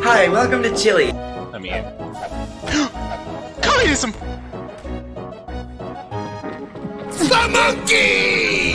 Hi, welcome to Chile. I mean, communism. The monkey.